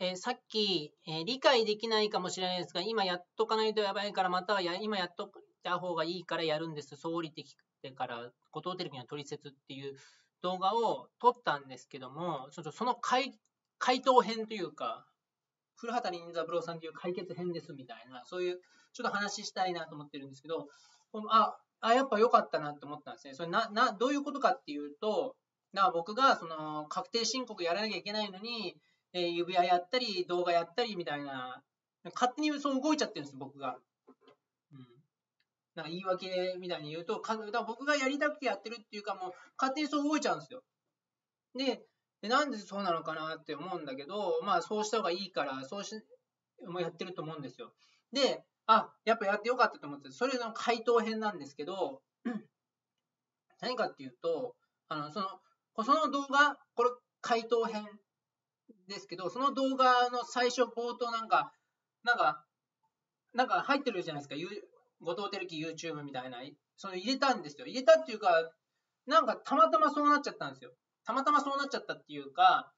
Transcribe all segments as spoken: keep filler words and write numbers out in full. えー、さっき、えー、理解できないかもしれないですが、今やっとかないとやばいから、またはや今やっとった方がいいからやるんです。そう降りてきてから、ご当テレビのトリセツっていう動画を撮ったんですけども、ちょっとその回、回答編というか、古畑任三郎さんという解決編ですみたいな、そういうちょっと話したいなと思ってるんですけど、あ、あやっぱ良かったなと思ったんですね。それななどういうことかっていうと、な僕がその確定申告やらなきゃいけないのに、えー、指輪やったり動画やったりみたいな、勝手にそう動いちゃってるんです僕が。うん、なんか言い訳みたいに言うと、かだ僕がやりたくてやってるっていうか、もう勝手にそう動いちゃうんですよ。ででなんでそうなのかなって思うんだけど、まあそうした方がいいから、そうし、もうやってると思うんですよ。で、あ、やっぱやってよかったと思って、それの回答編なんですけど、何かっていうと、あの、その、その動画、これ回答編ですけど、その動画の最初冒頭なんか、なんか、なんか入ってるじゃないですか、ご当テレキ YouTube みたいな、その入れたんですよ。入れたっていうか、なんかたまたまそうなっちゃったんですよ。たまたまそうなっちゃったっていうか、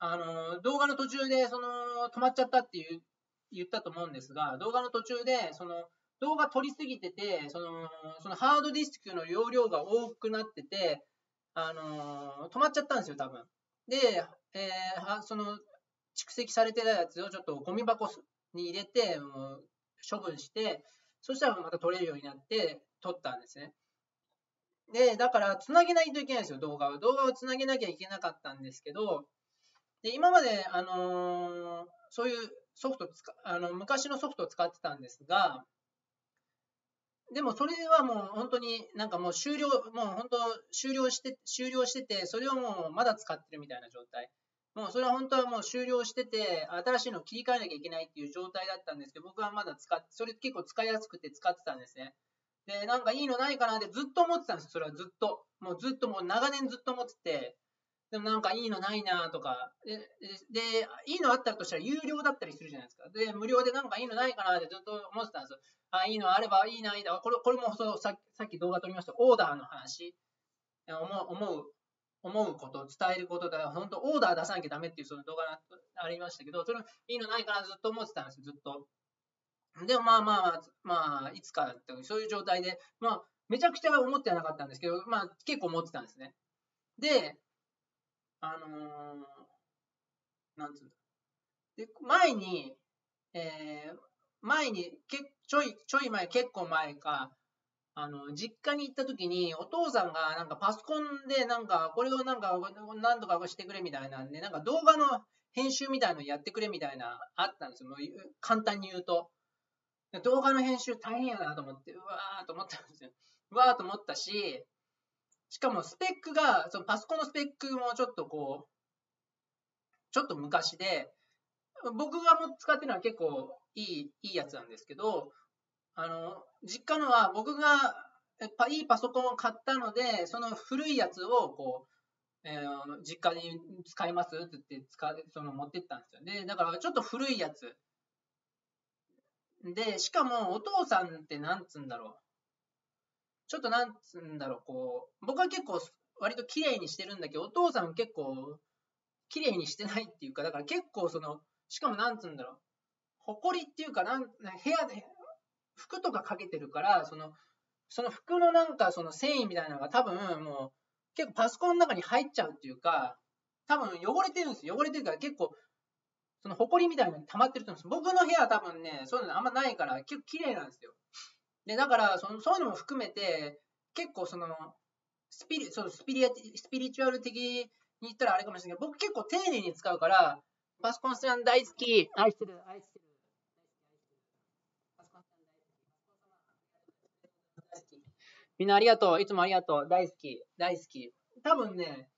あの、動画の途中で、その、止まっちゃったっていう言ったと思うんですが、動画の途中で、その、動画撮りすぎてて、その、そのハードディスクの容量が多くなってて、あの、止まっちゃったんですよ、多分。で、えー、その、蓄積されてたやつをちょっとゴミ箱に入れて、もう、処分して、そしたらまた撮れるようになって、撮ったんですね。で、だから、つなげないといけないんですよ、動画を。動画をつなげなきゃいけなかったんですけど、で、今まで、あのー、そういうソフト使、あの、昔のソフトを使ってたんですが、でも、それはもう本当になんかもう終了、もう本当終了して、終了してて、それをもうまだ使ってるみたいな状態。もうそれは本当はもう終了してて、新しいのを切り替えなきゃいけないっていう状態だったんですけど、僕はまだ使って、それ結構使いやすくて使ってたんですね。で、なんかいいのないかなってずっと思ってたんですよ、それはずっと。もうずっともう長年ずっと思ってて、でもなんかいいのないなとかで、で、いいのあったとしたら有料だったりするじゃないですか。で、無料でなんかいいのないかなってずっと思ってたんですよ。あ、いいのあればいいな、いいな。これ、これもそう、さっき、さっき動画撮りました、オーダーの話。思う、思う、思うこと、伝えることだから、本当オーダー出さなきゃダメっていうその動画がありましたけど、それもいいのないかなずっと思ってたんですよ、ずっと。でもまあまあまあいつかってそういう状態で、まあめちゃくちゃ思ってはなかったんですけど、まあ結構思ってたんですね。で、あのー、なんつうんだ。で、前に、えー、前にけ、ちょい、ちょい前、結構前か、あの、実家に行った時に、お父さんがなんかパソコンでなんか、これをなんか、なんとかしてくれみたいなんで、なんか動画の編集みたいなのやってくれみたいな、あったんですよ。もう簡単に言うと。動画の編集大変やなと思って、うわーと思ったんですよ。うわーと思ったし、しかもスペックが、そのパソコンのスペックもちょっとこう、ちょっと昔で、僕がも使ってるのは結構いい、いいやつなんですけど、あの、実家のは僕がいいパソコンを買ったので、その古いやつをこう、えー、実家に使いますって言って使、その持ってったんですよね。だからちょっと古いやつ。で、しかも、お父さんってなんつうんだろう。ちょっとなんつうんだろう、こう、僕は結構、割と綺麗にしてるんだけど、お父さん結構、綺麗にしてないっていうか、だから結構その、しかもなんつうんだろう。埃っていうか、なん、部屋で、服とかかけてるから、その、その服のなんかその繊維みたいなのが多分、もう、結構パソコンの中に入っちゃうっていうか、多分汚れてるんですよ。汚れてるから結構、その埃みたいなの溜まってると思うんです。僕の部屋は多分ね、そういうのあんまないから、結構綺麗なんですよ。で、だからその、そういうのも含めて、結構その、スピリ、そのスピリ、スピリチュアル的に言ったらあれかもしれないけど、僕結構丁寧に使うから、パソコンさん大好き。愛してる、愛してる。パソコンさん大好き。みんなありがとう。いつもありがとう。大好き、大好き。多分ね、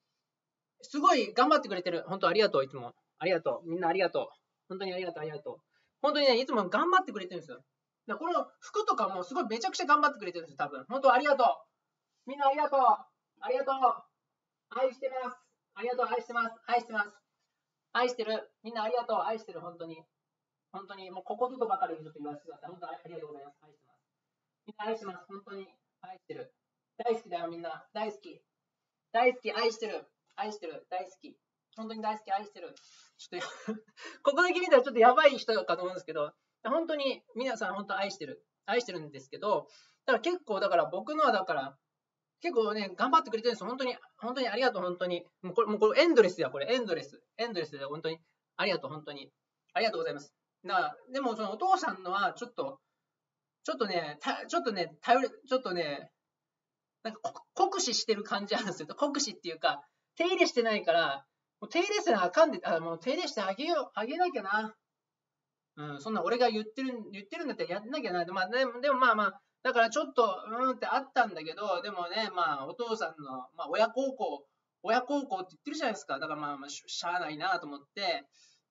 すごい頑張ってくれてる。本当ありがとう、いつも。ありがとう。みんなありがとう。本当にありがとう、ありがとう。本当にね、いつも頑張ってくれてるんですよ。だからこの服とかもすごいめちゃくちゃ頑張ってくれてるんですよ、多分。本当ありがとう。みんなありがとう。ありがとう。愛してます。ありがとう、愛してます。愛してます。愛してる。みんなありがとう。愛してる、本当に。本当に、もうここずっとばかりちょっと言わせてください。本当ありがとうございます。愛してます。みんな愛してます。本当に。愛してる。大好きだよ、みんな。大好き。大好き。愛してる。愛してる。大好き。本当に大好き、愛してる。ちょっとここだけ見たらちょっとやばい人かと思うんですけど、本当に皆さん本当愛してる。愛してるんですけど、だから結構、だから僕のはだから、結構ね、頑張ってくれてるんです。本当に、本当にありがとう、本当に。もうこれ、もうこれエンドレスや、これ、エンドレス。エンドレスで、本当に、ありがとう、本当に。ありがとうございます。だから、でも、そのお父さんのは、ちょっと、ちょっとね、たちょっとね、頼り、ちょっとね、なんか、酷使してる感じあるんですよ。酷使っていうか、手入れしてないから、もう手入れせなあかんで、あ、もう手入れしてあげよう、あげなきゃな。うん、そんな俺が言ってる、言ってるんだったらやんなきゃな。まあ、でも、でもまあまあ、だからちょっと、うんってあったんだけど、でもね、まあ、お父さんの、まあ、親孝行、親孝行って言ってるじゃないですか。だからまあ、まあ、しゃあないなと思って、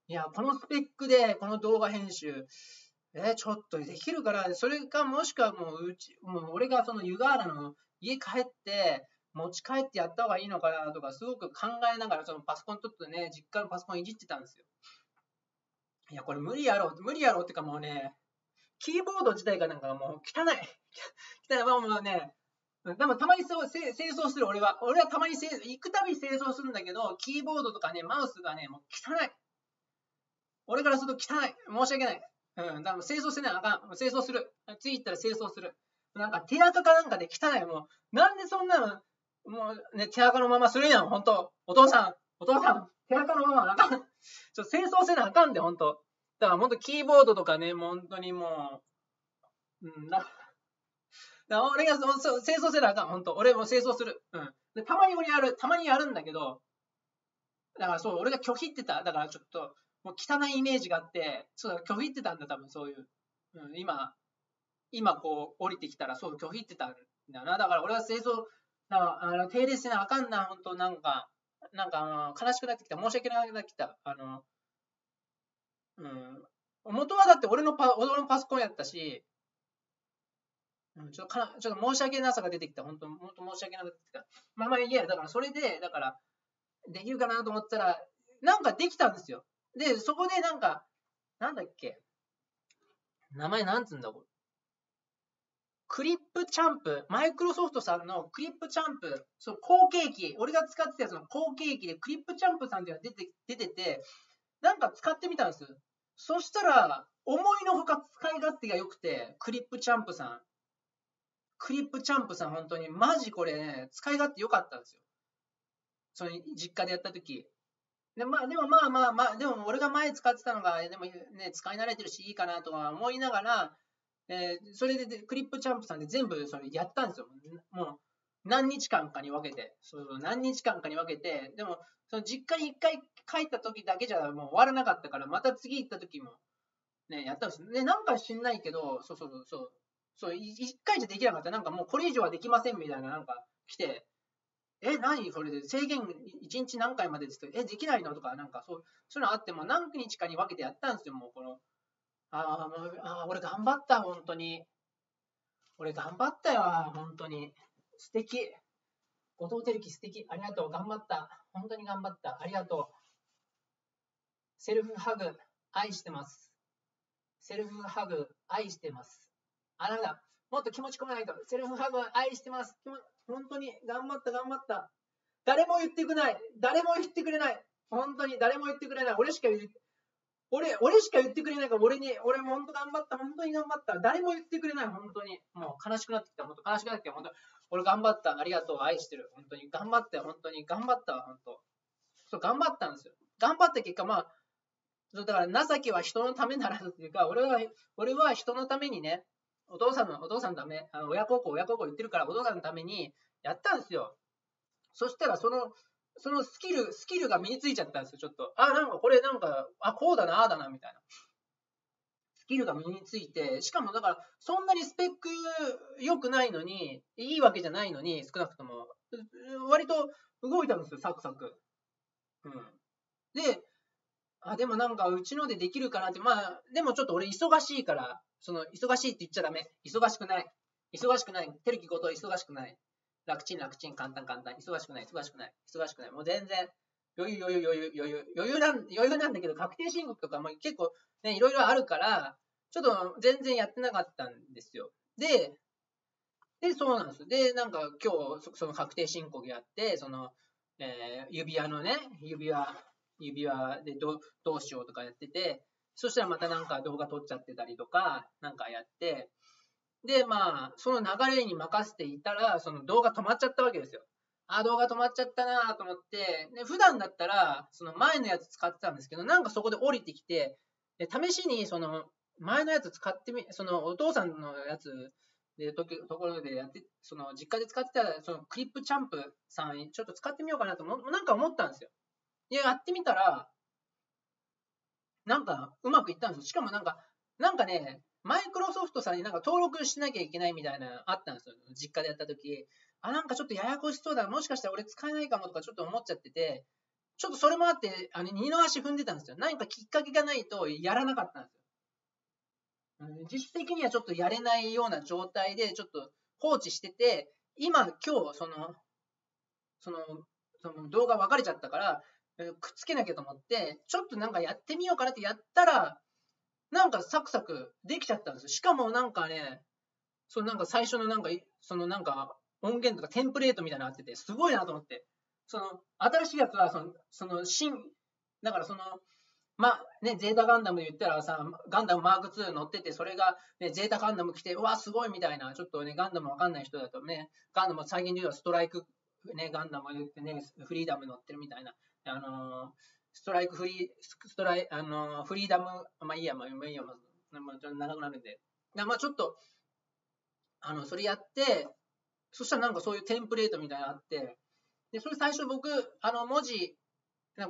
いや、このスペックで、この動画編集、えー、ちょっとできるから、それか、もしくはもう、うち、もう俺がその湯河原の家帰って、持ち帰ってやった方がいいのかなとか、すごく考えながら、そのパソコン取ってね、実家のパソコンいじってたんですよ。いや、これ無理やろう、無理やろうってかもうね、キーボード自体がなんかもう汚い。汚い。まあもうね、でもたまにそう清掃する俺は。俺はたまに清掃、行くたび清掃するんだけど、キーボードとかね、マウスがね、もう汚い。俺からすると汚い。申し訳ない。うん、だから清掃せないあかん。清掃する。次行ったら清掃する。なんか手垢かなんかで汚い。もう、なんでそんなの、もうね、手垢のままするやん、ほんと。お父さん、お父さん、手垢のままあかん。ちょっと清掃せなあかんで、ほんと。だから本当キーボードとかね、もう本当にもう、うん、だから俺がそそ清掃せなあかん、本当俺も清掃する。うん。でたまに俺やる、たまにやるんだけど、だからそう、俺が拒否ってた。だからちょっと、もう汚いイメージがあって、そう拒否ってたんだ、多分そういう。うん、今、今こう降りてきたら、そう拒否ってたんだな。だから俺は清掃、だからあの手入れせなあかんな、本当なんか、なんかあの悲しくなってきた、申し訳なくなってきた。あのうん、元はだって俺のパ、俺のパソコンやったし、うん、ちょっとかな、ちょっと申し訳なさが出てきた。本当、本当申し訳なくなってきた。まあまあいや、だからそれで、だから、できるかなと思ったら、なんかできたんですよ。で、そこでなんか、なんだっけ、名前なんつうんだこれ。クリップチャンプ、マイクロソフトさんのクリップチャンプ、その後継機、俺が使ってたやつの後継機でクリップチャンプさんっていうのが出て、出てて、なんか使ってみたんです。そしたら、思いのほか使い勝手が良くて、クリップチャンプさん。クリップチャンプさん、本当に、マジこれね、使い勝手良かったんですよ。その、実家でやったとき。で、まあ、でもまあまあまあ、でも俺が前使ってたのが、でもね、使い慣れてるし、いいかなとは思いながら、えー、それでで、クリップチャンプさんで全部それやったんですよ。もう、何日間かに分けて。そう、何日間かに分けて、でも、その実家に一回帰った時だけじゃもう終わらなかったから、また次行った時も、ね、やったんですね。なんか知んないけど、そうそうそう、そう、そう一回じゃできなかった。なんかもうこれ以上はできませんみたいな、なんか来て、え、何それで制限一日何回までですけど、え、できないのとか、なんかそう、そういうのあっても何日かに分けてやったんですよ、もうこの。あーもう、あー、俺頑張った、本当に。俺頑張ったよ、本当に。素敵。後藤輝樹素敵。ありがとう。頑張った。本当に頑張った。ありがとう。セルフハグ、愛してます。セルフハグ、愛してます。あなた、もっと気持ち込まないと。セルフハグ、愛してます。本当に頑張った、頑張った。誰も言ってくれない。誰も言ってくれない。本当に誰も言ってくれない。俺しか言って、俺、俺しか言ってくれないから、俺に、俺も本当頑張った。本当に頑張った。誰も言ってくれない。本当に。もう悲しくなってきた。本当悲しくなってきた。本当俺頑張った。ありがとう。愛してる。本当に。頑張ったよ。本当に。頑張ったわ。本当。そう、頑張ったんですよ。頑張った結果、まあ、だから情けは人のためならずっていうか、俺は、俺は人のためにね、お父さんの、お父さんのため、あの親孝行、親孝行言ってるから、お父さんのためにやったんですよ。そしたら、その、そのスキル、スキルが身についちゃったんですよ、ちょっと。あ、なんかこれなんか、あ、こうだな、ああだな、みたいな。スキルが身について、しかもだから、そんなにスペック良くないのに、いいわけじゃないのに、少なくとも、割と動いたんですよ、サクサク。うん。で、あ、でもなんか、うちのでできるかなって、まあ、でもちょっと俺忙しいから、その、忙しいって言っちゃダメ。忙しくない。忙しくない。てるきこと忙しくない。楽ちん楽ちん、簡単簡単。忙しくない、忙しくない、忙しくない。もう全然、余裕余裕余裕余裕、余裕なん、余裕なんだけど、確定申告とかも結構ね、いろいろあるから、ちょっと全然やってなかったんですよ。で、で、そうなんです。で、なんか今日、その確定申告やって、その、えー、指輪のね、指輪、指輪で ど, どうしようとかやってて、そしたらまたなんか動画撮っちゃってたりとか、なんかやって、で、まあ、その流れに任せていたら、その動画止まっちゃったわけですよ。あ、動画止まっちゃったなと思って、で、普段だったら、その前のやつ使ってたんですけど、なんかそこで降りてきて、で試しに、その、前のやつ使ってみ、その、お父さんのやつでと、ところでやって、その、実家で使ってた、その、クリップチャンプさん、ちょっと使ってみようかなと、なんか思ったんですよ。で、やってみたら、なんか、うまくいったんですよ。しかもなんか、なんかね、マイクロソフトさんになんか登録しなきゃいけないみたいなのあったんですよ。実家でやったとき。あ、なんかちょっとややこしそうだ。もしかしたら俺使えないかもとかちょっと思っちゃってて、ちょっとそれもあって、あの二の足踏んでたんですよ。何かきっかけがないとやらなかったんですよ。うん、実質的にはちょっとやれないような状態で、ちょっと放置してて、今、今日、その、その、その動画分かれちゃったから、くっつけなきゃと思って、ちょっとなんかやってみようかなってやったら、なんかサクサクできちゃったんですよ。しかもなんかね、そうなんか最初のなんか、そのなんか音源とかテンプレートみたいなのあってて、すごいなと思って。その、新しいやつはその、その新、だからその、まあね、ゼータガンダムで言ったらさ、ガンダムマークツー乗ってて、それが、ね、ゼータガンダム来て、うわ、すごいみたいな、ちょっとね、ガンダムわかんない人だとね、ガンダム最近で言うとストライク、ね、ガンダムね、フリーダム乗ってるみたいな。あのー、ストライクフリー、ストライ、あのー、フリーダム、まあいいや、まあいいや、まあ、まあ、ちょっと長くなるんで。まあちょっと、あの、それやって、そしたらなんかそういうテンプレートみたいなのあって、で、それ最初僕、あの、文字、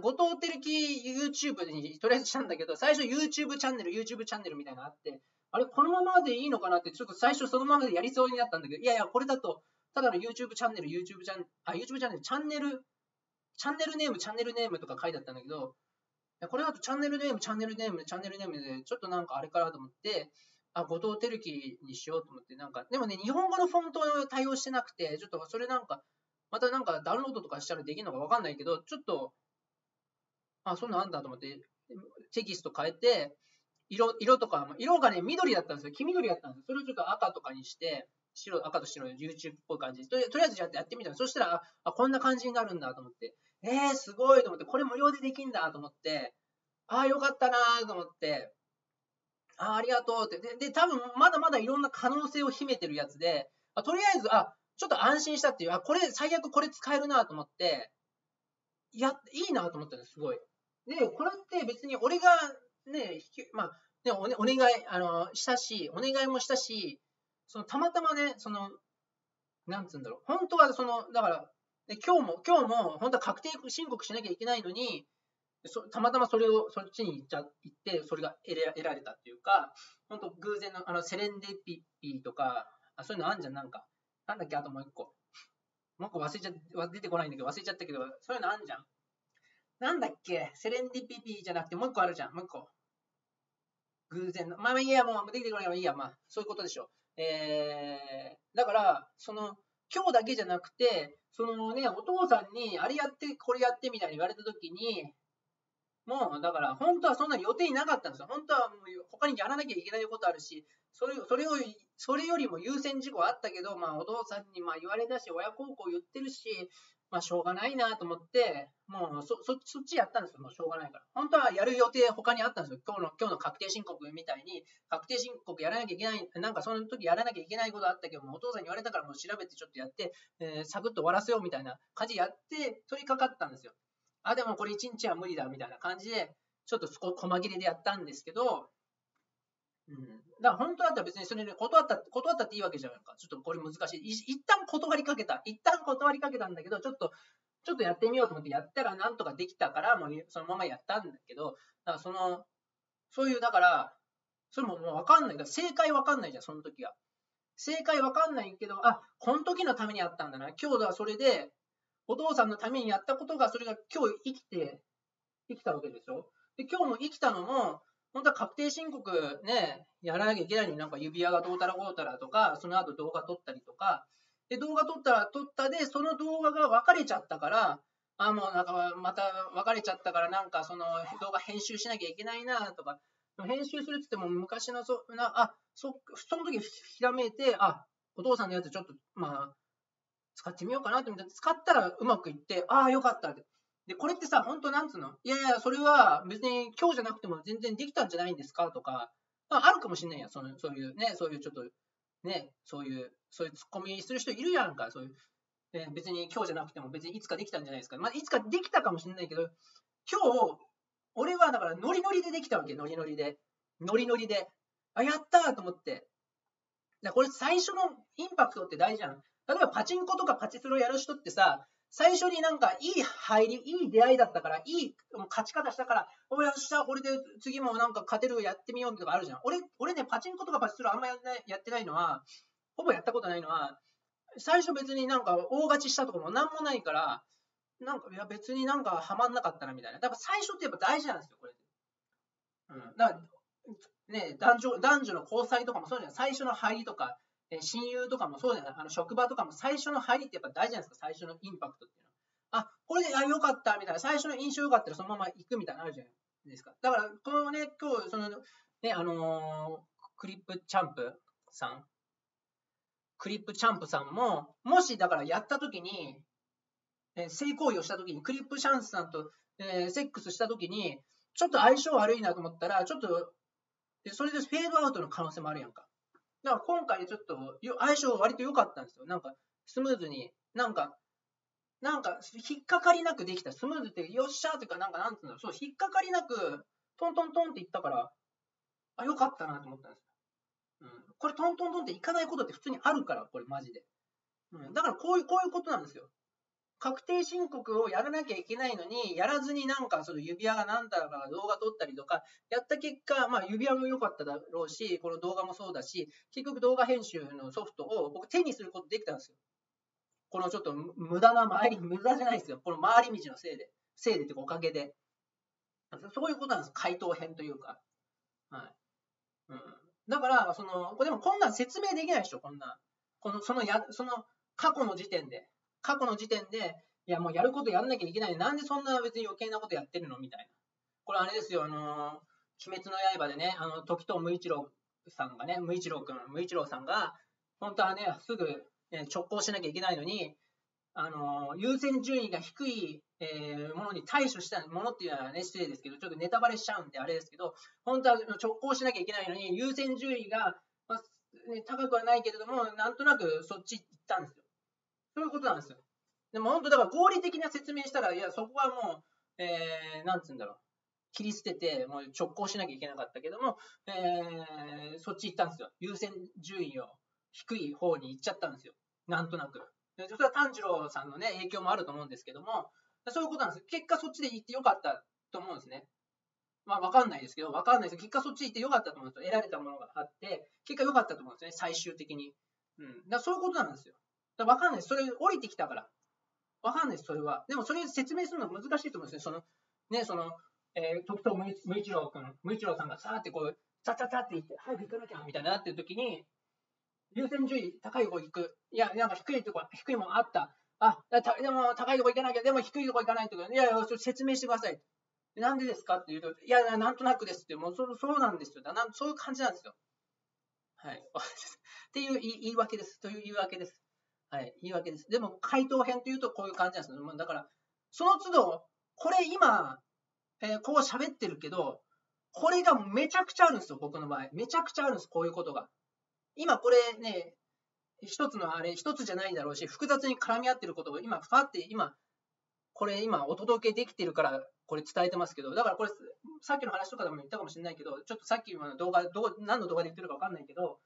後藤輝樹 YouTube にとりあえずしたんだけど、最初 YouTube チャンネル、YouTube チャンネルみたいなのあって、あれ、このままでいいのかなって、ちょっと最初そのままでやりそうになったんだけど、いやいや、これだと、ただの YouTube チャンネル、YouTube チャンネル、あ、YouTube チャンネル、チャンネル、チャンネルネーム、チャンネルネームとか書いてあったんだけど、これだとチャンネルネーム、チャンネルネーム、チャンネルネームで、ちょっとなんかあれからと思って、あ、後藤輝樹にしようと思って、なんか、でもね、日本語のフォントを対応してなくて、ちょっとそれなんか、またなんかダウンロードとかしたらできるのかわかんないけど、ちょっと、あ、そんなんあんだと思って、テキスト変えて、色、色とか、色がね、緑だったんですよ。黄緑だったんですよ。それをちょっと赤とかにして、白、赤と白の YouTube っぽい感じで、とりあえずちょっとやってみたの。そしたら、あ、こんな感じになるんだと思って、えー、すごいと思って、これ無料でできんだと思って、ああ、よかったなと思って、ああ、ありがとうって。で、で、多分まだまだいろんな可能性を秘めてるやつで、あ、とりあえず、あ、ちょっと安心したっていう、あ、これ、最悪これ使えるなと思って、いや、いいなと思ったの、すごい。で、これって別に俺がね、引き、まあ、ね、おね、お願い、あの、したし、お願いもしたし、そのたまたまね、その、なんつうんだろう、本当はその、だから、で今日も、今日も、本当は確定申告しなきゃいけないのに、そたまたまそれを、そっちに行っちゃって、それが得ら、得られたっていうか、本当偶然の、あの、セレンデピピとか、あ、そういうのあんじゃん、なんか。なんだっけ、あともう一個。もう一個忘れちゃ、出てこないんだけど、忘れちゃったけど、そういうのあんじゃん。なんだっけ、セレンディピピじゃなくて、もう一個あるじゃん、もう一個。偶然の。まあいいや、もう出てこないのいいや、まあ、そういうことでしょ。えー、だから、その、今日だけじゃなくて、そのね、お父さんに、あれやって、これやってみたいに言われたときに、もう、だから、本当はそんなに予定になかったんですよ。本当はもう、他にやらなきゃいけないことあるし、それ、それを、それよりも優先事項あったけど、まあ、お父さんにまあ言われたし、親孝行言ってるし、まあ、しょうがないなと思って、もうそ、そ、そっちやったんですよ。もうしょうがないから。本当はやる予定、他にあったんですよ。今日の、今日の確定申告みたいに、確定申告やらなきゃいけない、なんかその時やらなきゃいけないことあったけど、もうお父さんに言われたから、もう調べてちょっとやって、えー、サクッと終わらせようみたいな感じやって、取り掛かったんですよ。あ、でもこれ一日は無理だ、みたいな感じで、ちょっとそこ、細切れでやったんですけど、うん、だから本当だったら別にそれで断った、断ったっていいわけじゃないか。ちょっとこれ難しい。い一旦断りかけた。一旦断りかけたんだけど、ちょっと、ちょっとやってみようと思ってやったらなんとかできたから、もうそのままやったんだけど、だからその、そういう、だから、それももうわかんない。正解わかんないじゃん、その時は。正解わかんないけど、あ、この時のためにやったんだな。今日だ、それで、お父さんのためにやったことが、それが今日生きて、生きたわけでしょ。で、今日も生きたのも、本当は確定申告ね、やらなきゃいけないのになんか指輪がどうたらこうたらとか、その後動画撮ったりとか、で、動画撮ったら撮ったで、その動画が別れちゃったから、あ、もうなんかまた別れちゃったからなんかその動画編集しなきゃいけないなとか、編集するって言っても昔のそ、な、あ、そ、その時ひらめいて、あ、お父さんのやつちょっと、まあ、使ってみようかなと思って、使ったらうまくいって、ああ、よかったって。で、これってさ、本当なんつうの、いやいや、それは別に今日じゃなくても全然できたんじゃないんですかとか、まあ、あるかもしれないやん、その、そういうね、そういうちょっと、ね、そういう、そういうツッコミする人いるやんか、そういう、えー、別に今日じゃなくても別にいつかできたんじゃないですか。まあ、いつかできたかもしれないけど、今日、俺はだからノリノリでできたわけ、ノリノリで。ノリノリで。あ、やったーと思って。だからこれ最初のインパクトって大事じゃん。例えばパチンコとかパチスロやる人ってさ、最初になんかいい入り、いい出会いだったから、いい勝ち方したから、おやした、これで次もなんか勝てるやってみようとかあるじゃん。俺、俺ね、パチンコとかパチスロあんまやってないのは、ほぼやったことないのは、最初別になんか大勝ちしたとかもなんもないから、なんか、いや別になんかはまんなかったなみたいな。だから最初ってやっぱ大事なんですよ、これ。うん。だから、ね、男女、男女の交際とかもそうじゃない。最初の入りとか、親友とかもそうじゃない。あの職場とかも最初の入りってやっぱ大事なんですか、最初のインパクトっていうのは。あ、これで、あ、よかったみたいな。最初の印象よかったらそのまま行くみたいなのあるじゃないですか。だから、このね、今日、その、ね、あのー、クリップチャンプさん。クリップチャンプさんも、もしだからやったときに、性行為をしたときに、クリップチャンプさんと、えー、セックスしたときに、ちょっと相性悪いなと思ったら、ちょっと、それでフェードアウトの可能性もあるやんか。だから今回ちょっと相性割と良かったんですよ。なんかスムーズに、なんか、なんか引っかかりなくできた。スムーズってよっしゃーというか、なんかなんつうんだろう、そう、引っかかりなくトントントンっていったから、あ、良かったなと思ったんですよ。うん。これトントントンっていかないことって普通にあるから、これマジで。うん。だからこういう、こういうことなんですよ。確定申告をやらなきゃいけないのに、やらずになんかその指輪がなんだか動画撮ったりとか、やった結果、まあ指輪も良かっただろうし、この動画もそうだし、結局動画編集のソフトを僕手にすることできたんですよ。このちょっと無駄な回り、無駄じゃないですよ。この回り道のせいで。せいでっていうかおかげで。そういうことなんです。回答編というか。はい。うん。だから、その、でもこんなん説明できないでしょ、こんなん。この、そのや、その過去の時点で。過去の時点で、いやもうやることやんなきゃいけない。なんでそんな別に余計なことやってるのみたいな。これあれですよ、あのー、鬼滅の刃でね、あの、時任無一郎さんがね、無一郎くん、無一郎さんが、本当はね、すぐ直行しなきゃいけないのに、あのー、優先順位が低い、えー、ものに対処したものっていうのはね、失礼ですけど、ちょっとネタバレしちゃうんであれですけど、本当は直行しなきゃいけないのに、優先順位が、まあね、高くはないけれども、なんとなくそっち行ったんですよ。そういうことなんですよ。でも本当だから合理的な説明したら、いや、そこはもう、えー、なんつうんだろう。切り捨てて、もう直行しなきゃいけなかったけども、えー、そっち行ったんですよ。優先順位を低い方に行っちゃったんですよ。なんとなく。それは炭治郎さんのね、影響もあると思うんですけども、そういうことなんですよ。結果そっちで行ってよかったと思うんですね。まあ、わかんないですけど、わかんないですけど、結果そっち行ってよかったと思うんですよ。得られたものがあって、結果よかったと思うんですね。最終的に。うん。だからそういうことなんですよ。わかんないです。それ降りてきたから。わかんないです、それは。でもそれ説明するのは難しいと思うんですね。その、ね、その、えー、時任無一郎くん、無一郎さんがさーってこう、チャチャチャって言って、早く行かなきゃみたいになってる時に、優先順位高いとこ行く。いや、なんか低いとこ、低いもんあった。あ、でも高いとこ行かなきゃ、でも低いとこ行かないとか、いやいや、それ説明してください。なんでですかって言うと、いや、なんとなくですって、もうそ、そうなんですよ。だなんそういう感じなんですよ。はい。っていう言い訳です。という言い訳です。はい、言い訳です。でも、回答編というとこういう感じなんですよ。だから、その都度、これ今、えー、こう喋ってるけど、これがめちゃくちゃあるんですよ、僕の場合。めちゃくちゃあるんです、こういうことが。今これね、一つのあれ、一つじゃないんだろうし、複雑に絡み合ってることを今、ファって、今、これ今お届けできてるから、これ伝えてますけど、だからこれ、さっきの話とかでも言ったかもしれないけど、ちょっとさっきの動画、どう、何の動画で言ってるかわかんないけど、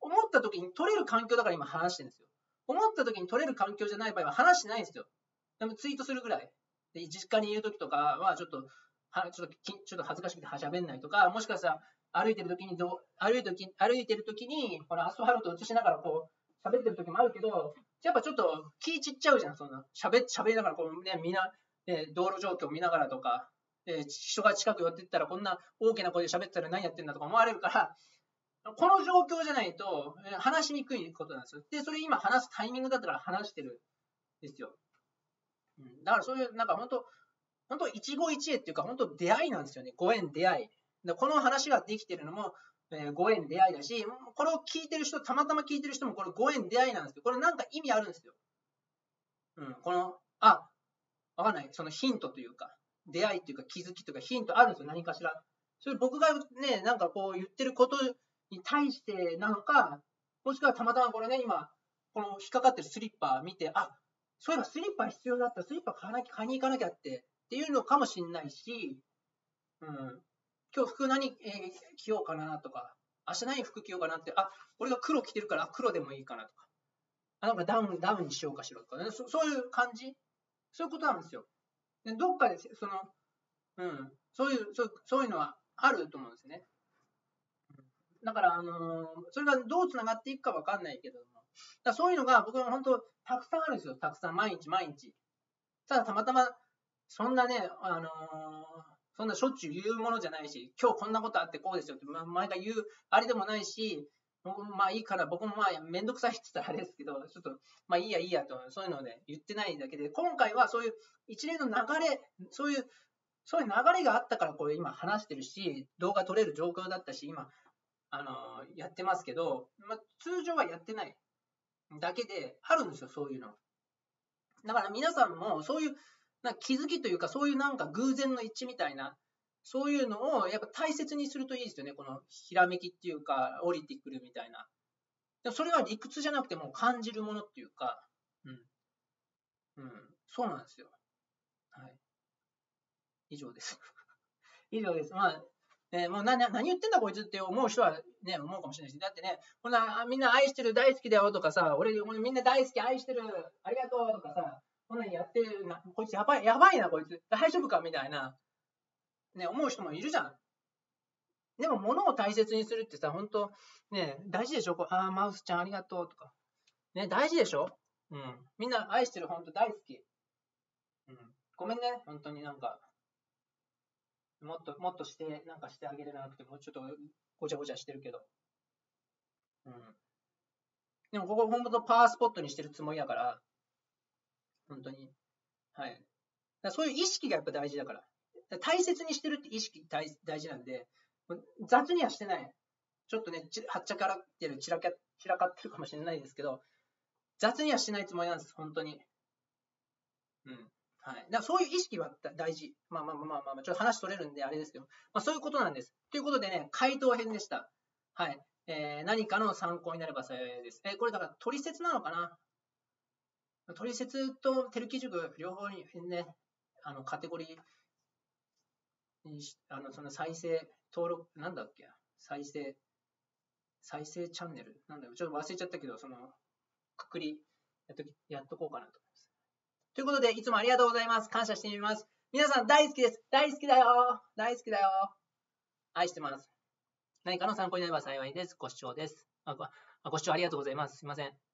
思った時に撮れる環境だから今話してるんですよ。思った時に取れる環境じゃない場合は話してないんですよ。でもツイートするぐらい。で、実家にいる時とかはちょっと、はちょっと、ちょっと恥ずかしくて喋んないとか、もしかしたら歩いてる時にど、歩いてる時、歩いてる時に、このアスファルトを映しながらこう、喋ってる時もあるけど、やっぱちょっと気散っちゃうじゃん、そんな。喋、喋りながらこうね、みな、えー、道路状況見ながらとか、えー、人が近く寄ってったらこんな大きな声で喋ってたら何やってんだとか思われるから、この状況じゃないと話しにくいことなんですよ。で、それ今話すタイミングだったから話してるんですよ。うん、だからそういう、なんか本当、本当一期一会っていうか、本当出会いなんですよね。ご縁出会い。でこの話ができてるのも、えー、ご縁出会いだし、これを聞いてる人、たまたま聞いてる人もこれご縁出会いなんですよ。これなんか意味あるんですよ。うん、この、あ、わかんない、そのヒントというか、出会いというか気づきというかヒントあるんですよ、何かしら。それ僕がね、なんかこう言ってることに対してなのか、もしくはたまたまこれね、今、この引っかかってるスリッパ見て、あ、そういえばスリッパ必要だったらスリッパ買わなきゃ、買いに行かなきゃって、っていうのかもしんないし、うん、今日服何、えー、着ようかなとか、明日何服着ようかなって、あ、俺が黒着てるから、黒でもいいかなとか、あ、なんかダウン、ダウンにしようかしらとかね、そ、そういう感じ、そういうことなんですよ。で、どっかで、その、うん、そういう、そう、そういうのはあると思うんですね。だから、あのー、それがどうつながっていくかわかんないけども、だそういうのが僕も本当、たくさんあるんですよ、たくさん、毎日毎日。ただ、たまたま、そんなね、あのー、そんなしょっちゅう言うものじゃないし、今日こんなことあってこうですよって、まあ、毎回言う、あれでもないし、僕もまあいいから、僕もまあめんどくさいって言ったらあれですけど、ちょっとまあいいやいいやと、そういうので言ってないだけで、今回はそういう一連の流れ、そういう、そういう流れがあったから、これ今話してるし、動画撮れる状況だったし、今、あのー、やってますけど、まあ、通常はやってないだけであるんですよ、そういうの。だから皆さんもそういうなんか気づきというか、そういうなんか偶然の一致みたいな、そういうのをやっぱ大切にするといいですよね、このひらめきっていうか、降りてくるみたいな。でもそれは理屈じゃなくて、もう感じるものっていうか、うん。うん、そうなんですよ。はい。以上です。以上です。まあね、もうな何言ってんだこいつって思う人は、ね、思うかもしれないし、だってね、こんなみんな愛してる、大好きだよとかさ、俺、俺みんな大好き、愛してる、ありがとうとかさ、こんなにやってるな、こいつやばい、やばいな、こいつ、大丈夫かみたいな、ね、思う人もいるじゃん。でも、物を大切にするってさ、本当、ね、大事でしょ、こう、ああ、マウスちゃんありがとうとか、ね、大事でしょ、うん、みんな愛してる、本当、大好き。うん、ごめんね、本当になんか。もっともっとして、なんかしてあげれなくて、もうちょっとごちゃごちゃしてるけど。うん。でも、ここ、本当のパワースポットにしてるつもりだから、本当に。はい。だからそういう意識がやっぱ大事だから。だから大切にしてるって意識 大, 大事なんで、雑にはしてない。ちょっとね、ちはっちゃからってる、散らかってるかもしれないですけど、雑にはしないつもりなんです、本当に。うん。はい、だからそういう意識は大事。まあまあまあまあ、まあ、ちょっと話取れるんであれですけど、まあ、そういうことなんです。ということでね、回答編でした。はい。えー、何かの参考になれば幸いです。えー、これだから、トリセツなのかな？トリセツとテルキ塾、両方にね、あのカテゴリーに、あのその再生、登録、なんだっけ、再生、再生チャンネル、なんだろう、ちょっと忘れちゃったけど、その、くくりやっと、やっとこうかなと。ということで、いつもありがとうございます。感謝してみます。皆さん大好きです。大好きだよ。大好きだよ。愛してます。何かの参考になれば幸いです。ご視聴です。あ、ご視聴ありがとうございます。すいません。